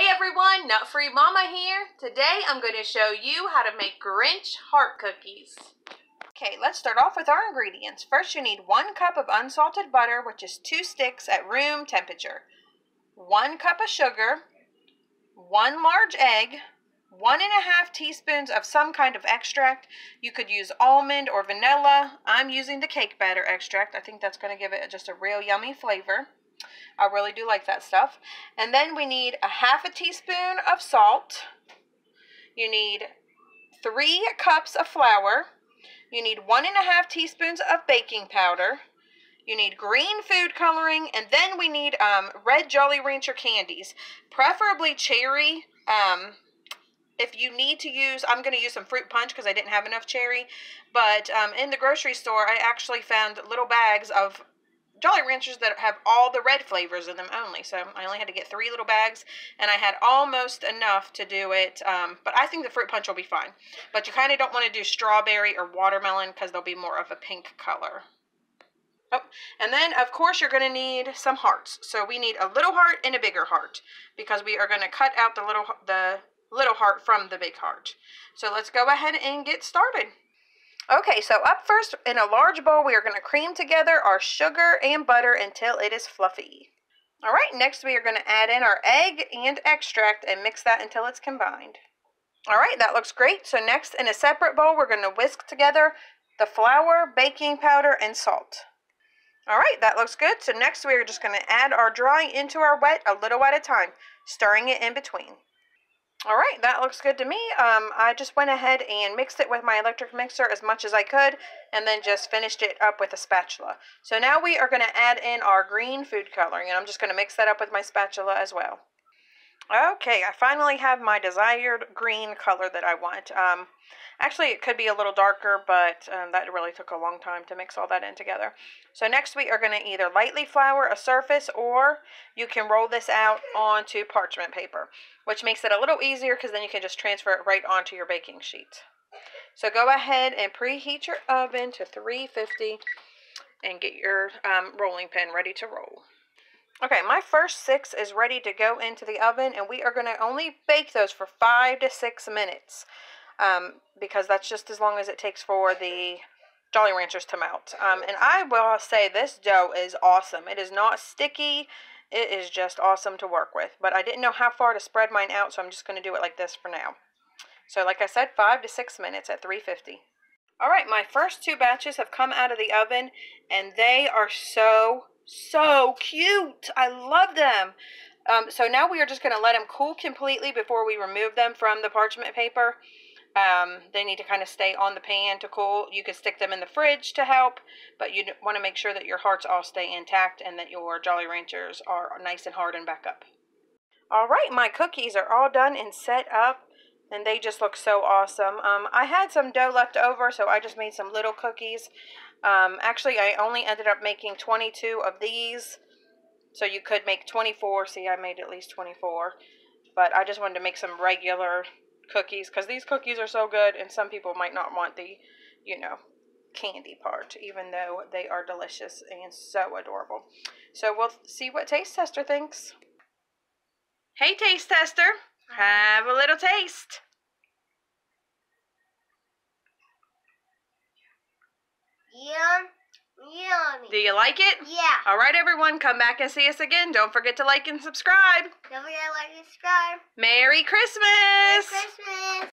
Hey everyone, Nut Free Mama here. Today I'm going to show you how to make Grinch heart cookies. Okay, let's start off with our ingredients. First you need 1 cup of unsalted butter, which is 2 sticks at room temperature, 1 cup of sugar, 1 large egg, 1 1/2 teaspoons of some kind of extract. You could use almond or vanilla. I'm using the cake batter extract. I think that's going to give it just a real yummy flavor. I really do like that stuff. And then we need 1/2 teaspoon of salt. You need 3 cups of flour. You need 1 1/2 teaspoons of baking powder. You need green food coloring. And then we need red Jolly Rancher candies, preferably cherry. If you need to use, I'm going to use some fruit punch because I didn't have enough cherry. But in the grocery store, I actually found little bags of Jolly Ranchers that have all the red flavors in them only, so I only had to get 3 little bags, and I had almost enough to do it, but I think the fruit punch will be fine. But you kind of don't want to do strawberry or watermelon because they'll be more of a pink color. Oh, and then, of course, you're going to need some hearts. So we need a little heart and a bigger heart because we are going to cut out the little heart from the big heart. So let's go ahead and get started. Okay, so up first in a large bowl, we are going to cream together our sugar and butter until it is fluffy. All right, next we are going to add in our egg and extract and mix that until it's combined. All right, that looks great. So next in a separate bowl, we're going to whisk together the flour, baking powder, and salt. All right, that looks good. So next we are just going to add our dry into our wet a little at a time, stirring it in between. All right, that looks good to me. I just went ahead and mixed it with my electric mixer as much as I could and then just finished it up with a spatula. So now we are going to add in our green food coloring, and I'm just going to mix that up with my spatula as well. Okay, I finally have my desired green color that I want. Actually, it could be a little darker, but that really took a long time to mix all that in together. So next we are going to either lightly flour a surface, or you can roll this out onto parchment paper, which makes it a little easier because then you can just transfer it right onto your baking sheet. So go ahead and preheat your oven to 350 and get your rolling pin ready to roll. Okay, my first 6 is ready to go into the oven, and we are going to only bake those for 5 to 6 minutes because that's just as long as it takes for the Jolly Ranchers to melt. And I will say this dough is awesome. It is not sticky. It is just awesome to work with, but I didn't know how far to spread mine out, so I'm just going to do it like this for now. So like I said, 5 to 6 minutes at 350. All right, my first 2 batches have come out of the oven, and they are so cute. I love them. So now we are just going to let them cool completely before we remove them from the parchment paper. They need to kind of stay on the pan to cool. You can stick them in the fridge to help, but you want to make sure that your hearts all stay intact and that your Jolly Ranchers are nice and hardened back up. All right, my cookies are all done and set up, and they just look so awesome. I had some dough left over, so I just made some little cookies. Actually, I only ended up making 22 of these, so you could make 24. See, I made at least 24, but I just wanted to make some regular cookies because these cookies are so good, and some people might not want the, you know, candy part, even though they are delicious and so adorable. So we'll see what Taste Tester thinks. Hey, Taste Tester. Have a little taste. Yummy. Do you like it? Yeah. All right, everyone. Come back and see us again. Don't forget to like and subscribe. Don't forget to like and subscribe. Merry Christmas. Merry Christmas.